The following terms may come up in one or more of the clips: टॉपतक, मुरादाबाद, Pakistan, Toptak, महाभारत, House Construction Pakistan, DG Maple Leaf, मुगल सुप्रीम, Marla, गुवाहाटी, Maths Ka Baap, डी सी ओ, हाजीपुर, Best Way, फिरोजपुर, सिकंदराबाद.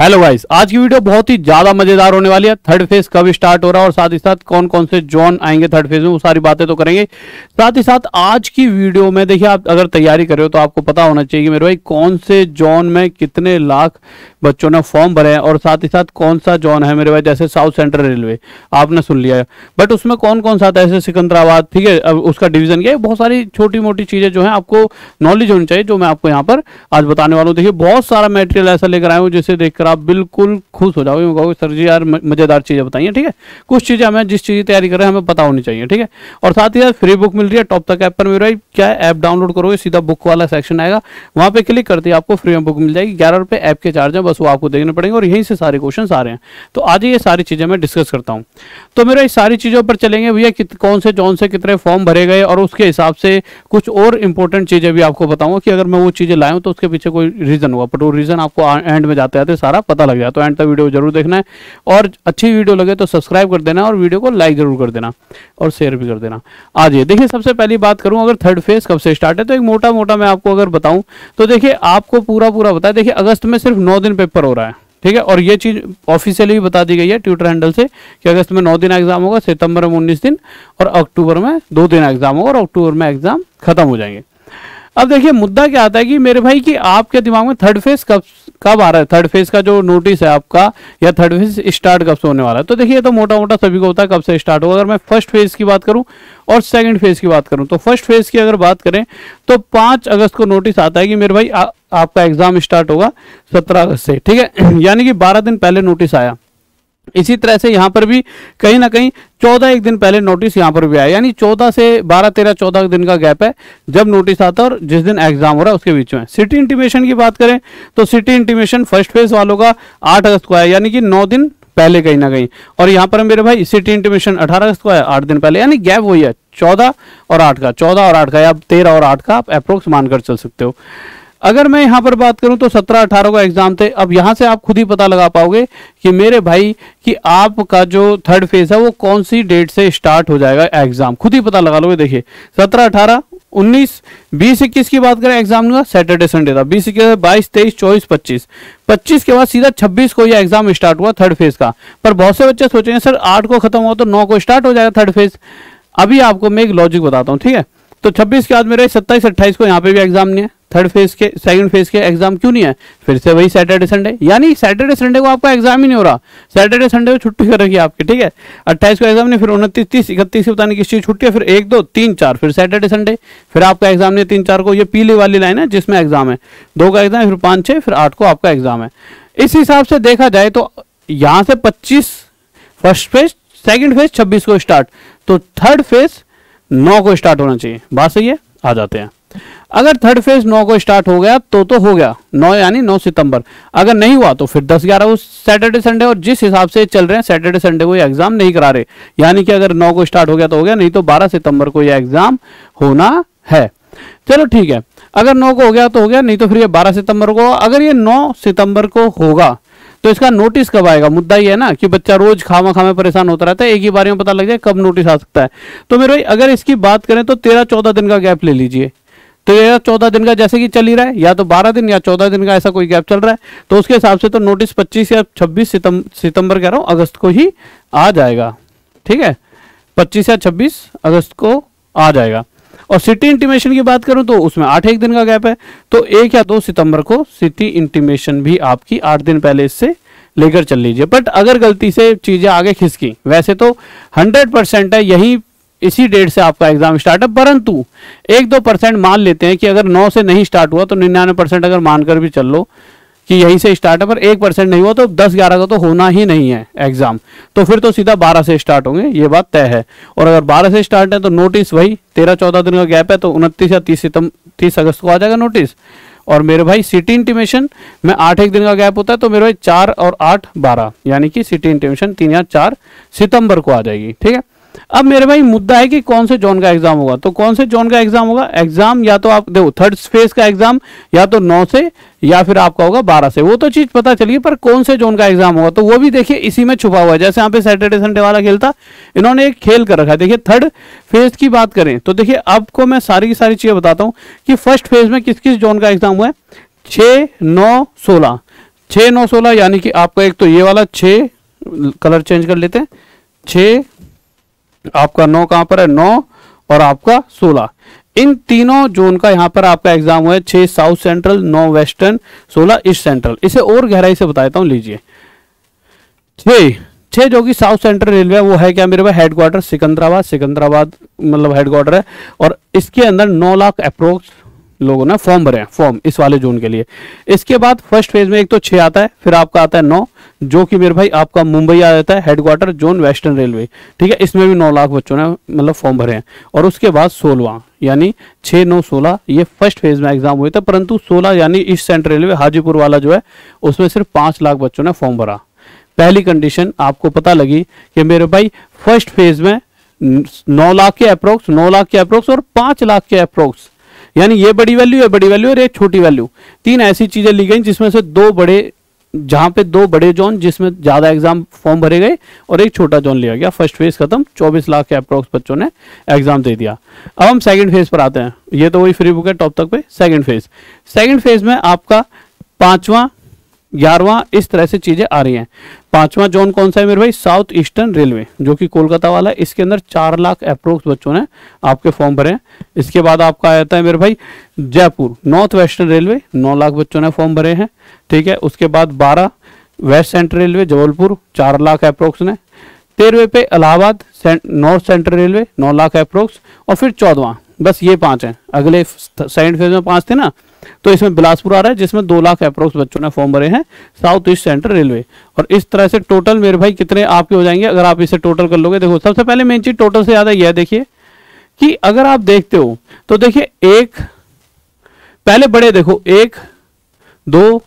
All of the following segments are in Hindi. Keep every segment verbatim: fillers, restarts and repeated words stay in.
हेलो गाइस, आज की वीडियो बहुत ही ज्यादा मजेदार होने वाली है। थर्ड फेज कब स्टार्ट हो रहा है और साथ ही साथ कौन कौन से जोन आएंगे थर्ड फेज में, वो सारी बातें तो करेंगे। साथ ही साथ आज की वीडियो में देखिए, आप अगर तैयारी कर रहे हो तो आपको पता होना चाहिए कि मेरे भाई कौन से जोन में कितने लाख बच्चों ने फॉर्म भरे हैं और साथ ही साथ कौन सा जोन है मेरे भाई। जैसे साउथ सेंट्रल रेलवे आपने सुन लिया है, बट उसमें कौन कौन सा था, जैसे सिकंदराबाद, ठीक है, अब उसका डिवीजन क्या है, बहुत सारी छोटी मोटी चीजें जो है आपको नॉलेज होनी चाहिए, जो मैं आपको यहाँ पर आज बताने वाला हूँ। देखिए बहुत सारा मेटेरियल ऐसा लेकर आया हूँ जिसे देखकर आप बिल्कुल खुश हो जाओगे, कहोगे सर जी यार मजेदार चीजें बताइए। ठीक है, कुछ चीजें हमें जिस चीज की तैयारी कर रहे हैं हमें पता होनी चाहिए। ठीक है, और साथ ही साथ फ्री बुक मिल रही है टॉपतक ऐप पर। मेरा क्या ऐप डाउनलोड करोगे, सीधा बुक वाला सेक्शन आएगा, वहां पे क्लिक करते ही आपको फ्री बुक मिल जाएगी। ग्यारह रुपए ऐप के चार्ज है, बस वो आपको देखने पड़ेंगे और यहीं से सारे क्वेश्चन आ रहे हैं। तो आज ये सारी चीजें मैं डिस्कस करता हूँ। तो मेरा इस सारी चीजों पर चलेंगे भैया, कौन से जोन से कितने फॉर्म भरे गए और उसके हिसाब से कुछ और इंपॉर्टेंट चीजें भी आपको बताऊंगा कि अगर मैं वो चीजें लाया हूं तो उसके पीछे कोई रीजन होगा, बट वो रीजन आपको एंड में जाते आते सारा पता लग जाए। तो एंड तक वीडियो जरूर देखना है और अच्छी वीडियो लगे तो सब्सक्राइब कर देना और वीडियो को लाइक जरूर कर देना और शेयर भी कर देना। आज ये देखिए, सबसे पहली बात करूं अगर थर्ड फेज कब से स्टार्ट है तो एक मोटा मोटा मैं आपको अगर बताऊं तो देखिए आपको पूरा पूरा बताया। देखिए अगस्त में सिर्फ नौ दिन पेपर हो रहा है, ठीक है, और ये चीज ऑफिशियली भी बता दी गई है ट्विटर हैंडल से कि अगस्त में नौ दिन एग्जाम होगा, सितंबर में उन्नीस दिन और अक्टूबर में दो दिन एग्जाम होगा और अक्टूबर में एग्जाम खत्म हो जाएंगे। अब देखिए मुद्दा क्या आता है कि मेरे भाई कि आपके दिमाग में थर्ड फेज कब कब आ रहा है, थर्ड फेज का जो नोटिस है आपका या थर्ड फेज स्टार्ट कब से होने वाला है। तो देखिए तो मोटा मोटा सभी को होता है कब से स्टार्ट होगा। अगर मैं फर्स्ट फेज की बात करूं और सेकंड फेज की बात करूं तो फर्स्ट फेज की अगर बात करें तो पांच अगस्त को नोटिस आता है कि मेरे भाई आ, आपका एग्जाम स्टार्ट होगा सत्रह अगस्त से, ठीक है, यानी कि बारह दिन पहले नोटिस आया। इसी तरह से यहाँ पर भी कहीं ना कहीं चौदह एक दिन पहले नोटिस यहाँ पर भी आया, यानी चौदह से बारह तेरह चौदह दिन का गैप है जब नोटिस आता है और जिस दिन एग्जाम हो रहा है उसके बीच में। सिटी इंटीमेशन की बात करें तो सिटी इंटीमेशन फर्स्ट फेज वालों का आठ अगस्त को आया, यानी कि नौ दिन पहले कहीं ना कहीं, और यहाँ पर मेरे भाई सिटी इंटीमेशन अठारह अगस्त को आया, आठ दिन पहले, यानी गैप वही है चौदह और आठ का, चौदह और आठ का या तेरह और आठ का आप अप्रोक्स मानकर चल सकते हो। अगर मैं यहाँ पर बात करूँ तो सत्रह अठारह का एग्जाम थे। अब यहाँ से आप खुद ही पता लगा पाओगे कि मेरे भाई कि आपका जो थर्ड फेज है वो कौन सी डेट से स्टार्ट हो जाएगा एग्जाम, खुद ही पता लगा लोगे। देखिए सत्रह अठारह उन्नीस बीस इक्कीस की बात करें एग्जाम का सैटरडे संडे था, बीस इक्कीस बाईस तेईस चौबीस पच्चीस पच्चीस के बाद सीधा छब्बीस को ये एग्जाम स्टार्ट हुआ थर्ड फेज का। पर बहुत से बच्चे सोचेंगे सर आठ को खत्म हुआ तो नौ को स्टार्ट हो जाएगा थर्ड फेज। अभी आपको मैं एक लॉजिक बताता हूँ, ठीक है। तो छब्बीस के बाद मेरे सत्ताईस अट्ठाईस को यहाँ पे भी एग्जाम नहीं है, थर्ड फेज के सेकंड फेज के एग्जाम क्यों नहीं है, फिर से वही सैटरडे संडे, यानी सैटरडे संडे को आपका एग्जाम ही नहीं हो रहा, सैटरडे संडे को छुट्टी कर रखी है आपकी, ठीक है। अट्ठाईस को एग्जाम नहीं, फिर उनतीस तीस इकतीस की पता नहीं किस चीज छुट्टी है, फिर एक दो तीन चार फिर सैटरडे संडे फिर आपका एग्जाम नहीं, तीन चार को ये पीली वाली लाइन है जिसमें एग्जाम है, दो का एग्जाम है, फिर पाँच छः फिर आठ को आपका एग्जाम है। इस हिसाब से देखा जाए तो यहाँ से पच्चीस फर्स्ट फेज, सेकेंड फेज छब्बीस को स्टार्ट, तो थर्ड फेज नौ को स्टार्ट होना चाहिए, बात सही है। आ जाते हैं, अगर थर्ड फेज नौ को स्टार्ट हो गया तो तो हो गया नौ यानी नौ सितंबर, अगर नहीं हुआ तो फिर दस ग्यारह उस सैटरडे संडे, और जिस हिसाब से चल रहे हैं सैटरडे संडे को ये एग्जाम नहीं करा रहे, यानी कि अगर नौ को स्टार्ट हो गया तो हो गया, नहीं तो बारह सितंबर को ये एग्जाम होना है। चलो ठीक है, अगर नौ को हो गया तो हो गया, नहीं तो फिर ये बारह सितंबर को, अगर ये नौ सितंबर को होगा तो इसका नोटिस कब आएगा। मुद्दा ये है ना कि बच्चा रोज खामा खामा परेशान होता रहता है, एक ही बार में पता लग जाए कब नोटिस आ सकता है। तो मेरे भाई अगर इसकी बात करें तो तेरह चौदह दिन का गैप ले लीजिए, तेरह चौदह दिन का जैसे कि चल ही रहा है, या तो बारह दिन या चौदह दिन का ऐसा कोई गैप चल रहा है, तो उसके हिसाब से तो नोटिस पच्चीस या छब्बीस सितंबर कह रहा हूँ अगस्त को ही आ जाएगा, ठीक है, पच्चीस या छब्बीस अगस्त को आ जाएगा। और सिटी इंटीमेशन की बात करूं तो उसमें आठ एक दिन का गैप है, तो एक या दो सितंबर को सिटी इंटीमेशन भी आपकी आठ दिन पहले इससे लेकर चल लीजिए। बट अगर गलती से चीजें आगे खिसकी, वैसे तो हंड्रेड परसेंट है यही इसी डेट से आपका एग्जाम स्टार्ट है, परंतु एक दो परसेंट मान लेते हैं कि अगर नौ से नहीं स्टार्ट हुआ तो निन्यानवे परसेंट अगर मानकर भी चल लो कि यहीं से स्टार्ट है, पर एक परसेंट नहीं हुआ तो दस ग्यारह का तो होना ही नहीं है एग्जाम, तो फिर तो सीधा बारह से स्टार्ट होंगे, ये बात तय है। और अगर बारह से स्टार्ट है तो नोटिस वही तेरह चौदह दिन का गैप है, तो उनतीस या तीस सितम तीस अगस्त को आ जाएगा नोटिस। और मेरे भाई सिटी इंटीमेशन में आठ एक दिन का गैप होता है, तो मेरे भाई चार और आठ बारह, यानी कि सिटी इंटीमेशन तीन या चार सितंबर को आ जाएगी, ठीक है। अब मेरे भाई मुद्दा है कि कौन से जोन का एग्जाम होगा, तो कौन से जोन का एग्जाम होगा, एग्जाम या तो आप देखो थर्ड फेज का एग्जाम या तो नौ से या फिर आपका होगा बारह से, वो तो चीज पता चलिए, पर कौन से जोन का एग्जाम होगा तो वो भी देखिए इसी में छुपा हुआ है। जैसे यहाँ पे सैटरडे संडे वाला खेल था, इन्होंने एक खेल कर रखा है। देखिए थर्ड फेज की बात करें तो देखिए आपको मैं सारी की सारी चीजें बताता हूँ कि फर्स्ट फेज में किस किस जोन का एग्जाम हुआ है, छः नौ सोलह, छः नौ सोलह, यानी कि आपका एक तो ये वाला छः, कलर चेंज कर लेते हैं, छः आपका नौ कहाँ पर है, नौ और आपका सोलह, इन तीनों जोन का यहाँ पर आपका एग्जाम हुआ है, छः साउथ सेंट्रल, नौ वेस्टर्न, सोलह ईस्ट सेंट्रल। इसे और गहराई से बताता हूँ, लीजिए छः छः जो कि साउथ सेंट्रल रेलवे वो है क्या मेरे पास हेडक्वार्टर सिकंदराबाद, सिकंदराबाद मतलब हेडक्वार्टर है, और इसके अंदर नौ लाख अप्रोक्स लोगों ने फॉर्म भरे हैं, फॉर्म इस वाले जोन के लिए। इसके बाद फर्स्ट फेज में एक तो छः आता है, फिर आपका आता है नौ जो कि मेरे भाई आपका मुंबई आ जाता है, हेडक्वार्टर जोन वेस्टर्न रेलवे, ठीक है, इसमें भी नौ लाख बच्चों ने मतलब फॉर्म भरे हैं। और उसके बाद सोलहवां यानी छः नौ सोलह, ये फर्स्ट फेज में एग्जाम हुए थे, परंतु सोलह यानी ईस्ट सेंट्रल रेलवे हाजीपुर वाला जो है उसमें सिर्फ पाँच लाख बच्चों ने फॉर्म भरा। पहली कंडीशन आपको पता लगी कि मेरे भाई फर्स्ट फेज में नौ लाख के अप्रोक्स, नौ लाख के अप्रोक्स और पाँच लाख के अप्रोक्स, यानी ये बड़ी वैल्यू, ये बड़ी वैल्यू और ये छोटी वैल्यू, तीन ऐसी चीजें ली गई जिसमें से दो बड़े, जहां पे दो बड़े जोन जिसमें ज्यादा एग्जाम फॉर्म भरे गए और एक छोटा जोन लिया गया। फर्स्ट फेज खत्म, चौबीस लाख के अप्रोक्स बच्चों ने एग्जाम दे दिया। अब हम सेकंड फेज पर आते हैं, ये तो वही फ्री बुक है टॉप तक पे। सेकंड फेज, सेकंड फेज में आपका पांचवा ग्यारहवां इस तरह से चीजें आ रही हैं। पांचवा जोन कौन सा है मेरे भाई, साउथ ईस्टर्न रेलवे जो कि कोलकाता वाला है, इसके अंदर चार लाख अप्रोक्स बच्चों ने आपके फॉर्म भरे हैं। इसके बाद आपका आ जाता है मेरे भाई जयपुर नॉर्थ वेस्टर्न रेलवे, नौ लाख बच्चों ने फॉर्म भरे हैं, ठीक है। उसके बाद बारह वेस्ट सेंट्रल रेलवे जबलपुर, चार लाख अप्रोक्स ने। तेरहवें पे इलाहाबाद नॉर्थ सेंट्रल रेलवे, नौ लाख अप्रोक्स। और फिर चौदहवां, बस ये पांच हैं, अगले सेकंड फेज में पांच थे ना, तो इसमें बिलासपुर आ रहा है जिसमें दो लाख अप्रोक्स बच्चों ने फॉर्म भरे हैं, साउथ ईस्ट सेंट्रल रेलवे। और इस तरह से टोटल मेरे भाई कितने आपके हो जाएंगे अगर आप इसे टोटल कर लोगे। देखो सबसे पहले मेन चीज टोटल से ज्यादा यह देखिए कि अगर आप देखते हो तो देखिए एक पहले बड़े देखो, एक दो,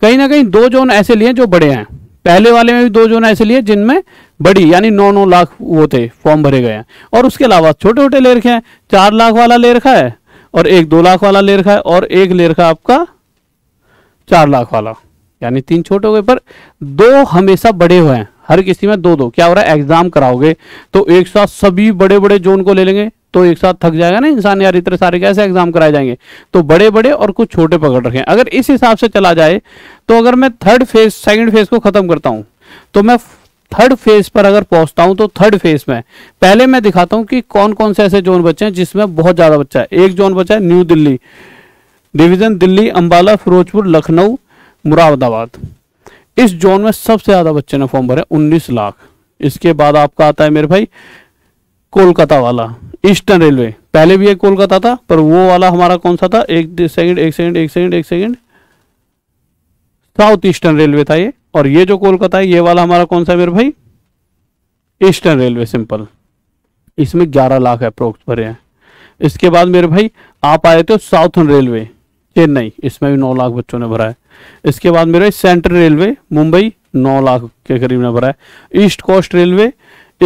कहीं ना कहीं दो जोन ऐसे लिए जो बड़े हैं, पहले वाले में भी दो जोन ऐसे लिए जिनमें बड़ी यानी नौ नौ लाख वो थे फॉर्म भरे गए हैं, और उसके अलावा छोटे छोटे ले रखे हैं, चार लाख वाला ले रखा है और एक दो लाख वाला ले रखा है और एक ले रखा आपका चार लाख वाला, यानी तीन छोटे हो गए, पर दो हमेशा बड़े हुए हैं, हर किसी में दो दो। क्या हो रहा है, एग्जाम कराओगे तो एक साथ सभी बड़े बड़े जोन को ले लेंगे तो एक साथ थक जाएगा ना इंसान, यार इतने सारे कैसे एग्जाम कराए जाएंगे, तो बड़े बड़े और कुछ छोटे पकड़ रखे हैं। अगर इस हिसाब से चला जाए तो अगर मैं थर्ड फेज, सेकंड फेज को खत्म करता हूं तो मैं थर्ड फेज पर अगर पहुंचता हूं तो थर्ड फेज में पहले मैं दिखाता हूं कि कौन कौन से ऐसे जोन बचे हैं जिसमें बहुत ज्यादा बच्चा है। एक जोन बचा है न्यू दिल्ली डिवीजन, दिल्ली, अम्बाला, फिरोजपुर, लखनऊ, मुरादाबाद, इस जोन में सबसे ज्यादा बच्चे ने फॉर्म भरे उन्नीस लाख। इसके बाद आपका आता है मेरे भाई कोलकाता वाला ईस्टर्न रेलवे, पहले भी एक कोलकाता था पर वो वाला हमारा कौन सा था, एक सेकंड एक सेकंड एक सेकंड एक सेकंड साउथ ईस्टर्न रेलवे था ये, और ये जो कोलकाता है ये वाला हमारा कौन सा है मेरे भाई, ईस्टर्न रेलवे सिंपल, इसमें ग्यारह लाख अप्रोक्स भरे हैं। इसके बाद मेरे भाई आप आए थे साउथर्न रेलवे चेन्नई, इसमें भी नौ लाख बच्चों ने भरा है। इसके बाद मेरे भाई सेंट्रल रेलवे मुंबई नौ लाख के करीब ने भरा है। ईस्ट कोस्ट रेलवे,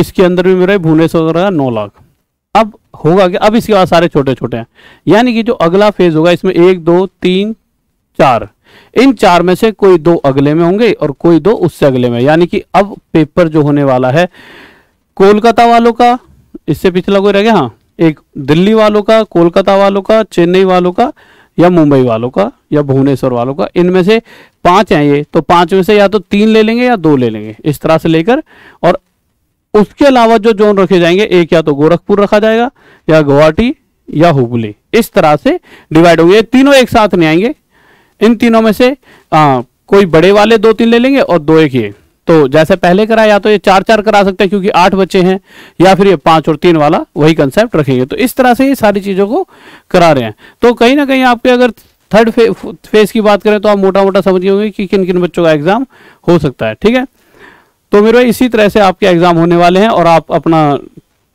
इसके अंदर भी मेरे भुवनेश्वर का नौ लाख। अब होगा क्या, अब इसके बाद सारे छोटे छोटे हैं, यानी कि जो अगला फेज होगा इसमें एक दो तीन चार, इन चार में से कोई दो अगले में होंगे और कोई दो उससे अगले में, यानी कि अब पेपर जो होने वाला है कोलकाता वालों का, इससे पिछला कोई रह गया, हाँ एक दिल्ली वालों का, कोलकाता वालों का, चेन्नई वालों का या मुंबई वालों का या भुवनेश्वर वालों का, इनमें से पांच हैं ये, तो पांच में से या तो तीन ले लेंगे या दो ले लेंगे, इस तरह से लेकर। और उसके अलावा जो जोन रखे जाएंगे, एक या तो गोरखपुर रखा जाएगा या गुवाहाटी या हुगली, इस तरह से डिवाइड होंगे, तीनों एक साथ नहीं आएंगे, इन तीनों में से आ, कोई बड़े वाले दो तीन ले लेंगे और दो एक ये, तो जैसे पहले करा, या तो ये चार चार करा सकते हैं क्योंकि आठ बच्चे हैं, या फिर ये पांच और तीन वाला वही कंसेप्ट रखेंगे, तो इस तरह से ये सारी चीजों को करा रहे हैं। तो कहीं ना कहीं आपके अगर थर्ड फे, फेज की बात करें तो आप मोटा मोटा समझ होंगे कि किन किन बच्चों का एग्जाम हो सकता है, ठीक है। तो मेरे भाई इसी तरह से आपके एग्जाम होने वाले हैं, और आप अपना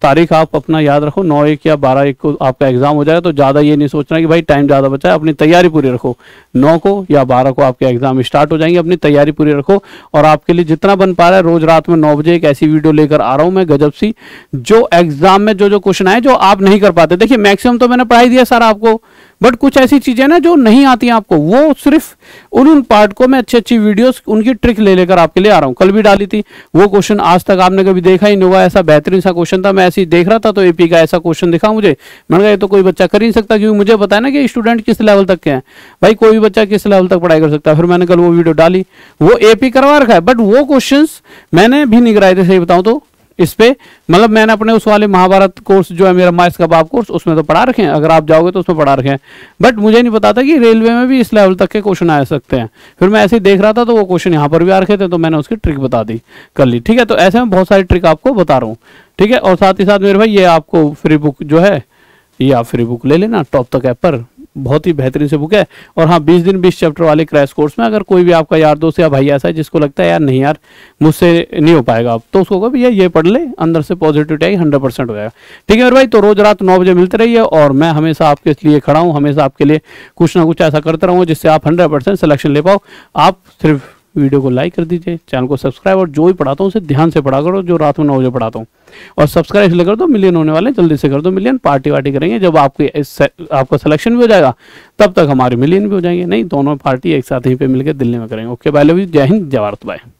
तारीख आप अपना याद रखो, नौ एक या बारह एक को आपका एग्जाम हो जाएगा, तो ज़्यादा ये नहीं सोचना कि भाई टाइम ज़्यादा बचा है, अपनी तैयारी पूरी रखो, नौ को या बारह को आपके एग्जाम स्टार्ट हो जाएंगे, अपनी तैयारी पूरी रखो। और आपके लिए जितना बन पा रहा है, रोज रात में नौ बजे एक ऐसी वीडियो लेकर आ रहा हूँ मैं गजब सी, जो एग्जाम में जो जो क्वेश्चन आए जो आप नहीं कर पाते। देखिए मैक्सिमम तो मैंने पढ़ाई दिया सारा आपको, बट कुछ ऐसी चीजें ना जो नहीं आती हैं आपको, वो सिर्फ उन उन पार्ट को मैं अच्छी अच्छी वीडियोस उनकी ट्रिक ले लेकर आपके लिए आ रहा हूँ। कल भी डाली थी वो क्वेश्चन, आज तक आपने कभी देखा ही नहीं होगा, ऐसा बेहतरीन सा क्वेश्चन था। मैं ऐसे ही देख रहा था तो एपी का ऐसा क्वेश्चन दिखा मुझे, मैंने कहा ये तो कोई बच्चा कर ही नहीं सकता, क्योंकि मुझे पता है ना कि स्टूडेंट किस लेवल तक के हैं भाई, कोई भी बच्चा किस लेवल तक पढ़ाई कर सकता है। फिर मैंने कल वो वीडियो डाली, वो एपी करवा रखा है बट वो क्वेश्चन मैंने भी नहीं कराए थे, सही बताऊँ तो। इस पे मतलब मैंने अपने उस वाले महाभारत कोर्स जो है मेरा माइस का बाप कोर्स, उसमें तो पढ़ा रखे हैं, अगर आप जाओगे तो उसमें पढ़ा रखे हैं, बट मुझे नहीं पता था कि रेलवे में भी इस लेवल तक के क्वेश्चन आ सकते हैं। फिर मैं ऐसे ही देख रहा था तो वो क्वेश्चन यहाँ पर भी आ रखे थे, तो मैंने उसकी ट्रिक बता दी कर ली। ठीक है, तो ऐसे में बहुत सारी ट्रिक आपको बता रहा हूँ। ठीक है, और साथ ही साथ मेरे भाई ये आपको फ्री बुक जो है, ये आप फ्री बुक ले लेना टॉपतक ऐप पर, बहुत ही बेहतरीन से बुक है। और हाँ, बीस दिन बीस चैप्टर वाले क्रैश कोर्स में अगर कोई भी आपका यार दोस्त या भाई ऐसा है जिसको लगता है यार नहीं यार मुझसे नहीं हो पाएगा, आप तो उसको कहो भैया ये पढ़ ले, अंदर से पॉजिटिविटी आएगी, हंड्रेड परसेंट हो जाएगा। ठीक है मेरे भाई, तो रोज रात नौ बजे मिलते रहिए और मैं हमेशा आपके लिए खड़ा हूँ, हमेशा आपके लिए कुछ ना कुछ ऐसा करता रहूँगा जिससे आप हंड्रेड परसेंट सिलेक्शन ले पाओ। आप सिर्फ वीडियो को लाइक कर दीजिए, चैनल को सब्सक्राइब, और जो भी पढ़ाता हूँ उसे ध्यान से पढ़ा करो, जो रात में नौ बजे पढ़ाता हूँ। और सब्सक्राइब इसलिए कर दो, मिलियन होने वाले, जल्दी से कर दो मिलियन, पार्टी वार्टी करेंगे, जब आपके आपका सिलेक्शन भी हो जाएगा तब तक हमारे मिलियन भी हो जाएंगे, नहीं दोनों पार्टी एक साथ यहीं पे मिलकर दिल्ली में करेंगे। ओके बाय, लव यू, जय हिंद, जय भारत, बाय।